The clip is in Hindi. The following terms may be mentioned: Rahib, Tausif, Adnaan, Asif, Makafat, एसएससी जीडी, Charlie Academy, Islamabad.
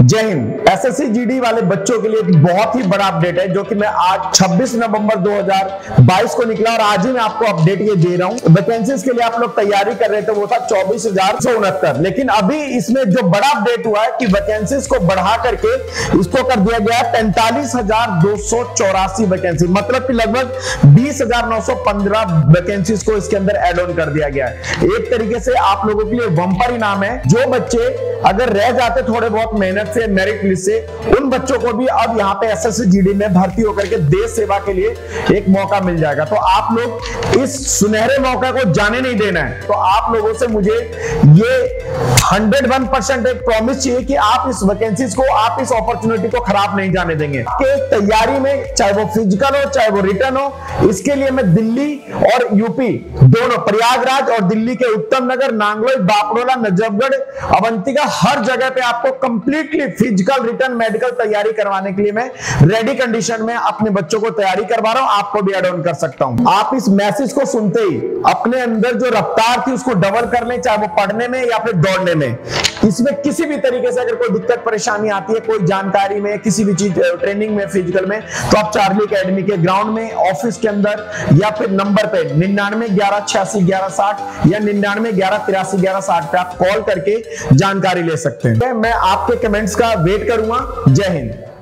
जय हिंद। एसएससी जीडी वाले बच्चों के लिए एक बहुत ही बड़ा अपडेट है जो कि मैं आज 26 नवंबर 2022 को निकला और आज ही मैं आपको अपडेट ये दे रहा हूं। वैकेंसीज के लिए आप लोग तैयारी कर रहे थे वो था 24,069, लेकिन अभी इसमें जो बड़ा अपडेट हुआ है कि वैकेंसीज को बढ़ा करके इसको कर दिया गया 45,284 वैकेंसी, मतलब की लगभग 20,915 वैकेंसीज को इसके अंदर एड ऑन कर दिया गया है। एक तरीके से आप लोगों के लिए बम्पर इनाम है। जो बच्चे अगर रह जाते थोड़े बहुत मेहनत से मेरिट लिस्ट से, उन बच्चों को भी अब यहाँ पे एसएससी जीडी में भर्ती होकर के देश सेवा के लिए एक मौका मिल जाएगा। तो आप लोग इस सुनहरे मौका को जाने नहीं देना है। तो आप लोगों से मुझे ये 101% एक प्रॉमिस चाहिए कि आप इस वैकेंसीज को, आप इस अपॉर्चुनिटी को खराब नहीं जाने देंगे। तैयारी में चाहे वो फिजिकल हो चाहे वो रिटर्न हो, इसके लिए मैं दिल्ली और यूपी दोनों, प्रयागराज और दिल्ली के उत्तम नगर, नांगलोई, बापरोला, नजफगढ़, अवंतिका, हर जगह पे आपको कंप्लीट फिजिकल, रिटर्न, मेडिकल तैयारी करवाने के लिए मैं रेडी कंडीशन में अपने बच्चों को तैयारी करवा रहा हूं। आपको भी ऐड ऑन कर सकता हूं। आप इस मैसेज को सुनते ही अपने अंदर जो रफ्तार थी उसको डबल कर लें, चाहे वो पढ़ने में या फिर दौड़ने में। इसमें किसी भी तरीके से अगर कोई दिक्कत परेशानी आती है, कोई जानकारी में, किसी भी चीज ट्रेनिंग में, फिजिकल में, तो आप चार्ली एकेडमी के ग्राउंड में, ऑफिस के अंदर या फिर नंबर पे 9911861160 या 9911831160 पे आप कॉल करके जानकारी ले सकते हैं। मैं आपके कमेंट्स का वेट करूंगा। जय हिंद।